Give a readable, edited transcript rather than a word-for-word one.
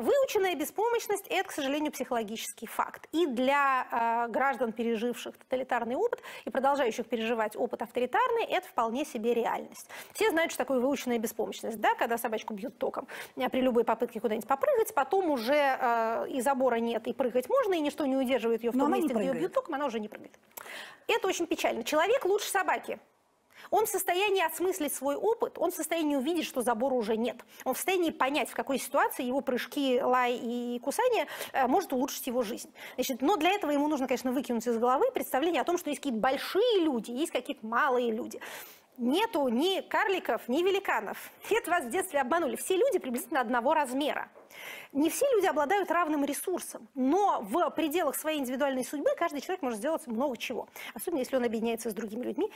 Выученная беспомощность – это, к сожалению, психологический факт. И для граждан, переживших тоталитарный опыт и продолжающих переживать опыт авторитарный, это вполне себе реальность. Все знают, что такое выученная беспомощность, да, когда собачку бьют током при любой попытке куда-нибудь попрыгать, потом уже и забора нет, и прыгать можно, и ничто не удерживает ее в том месте, где ее бьют током, она уже не прыгает. Это очень печально. Человек лучше собаки. Он в состоянии осмыслить свой опыт, он в состоянии увидеть, что забора уже нет. Он в состоянии понять, в какой ситуации его прыжки, лай и кусание может улучшить его жизнь. Значит, но для этого ему нужно, конечно, выкинуть из головы представление о том, что есть какие-то большие люди, есть какие-то малые люди. Нету ни карликов, ни великанов. Нет, вас в детстве обманули. Все люди приблизительно одного размера. Не все люди обладают равным ресурсом, но в пределах своей индивидуальной судьбы каждый человек может сделать много чего. Особенно, если он объединяется с другими людьми.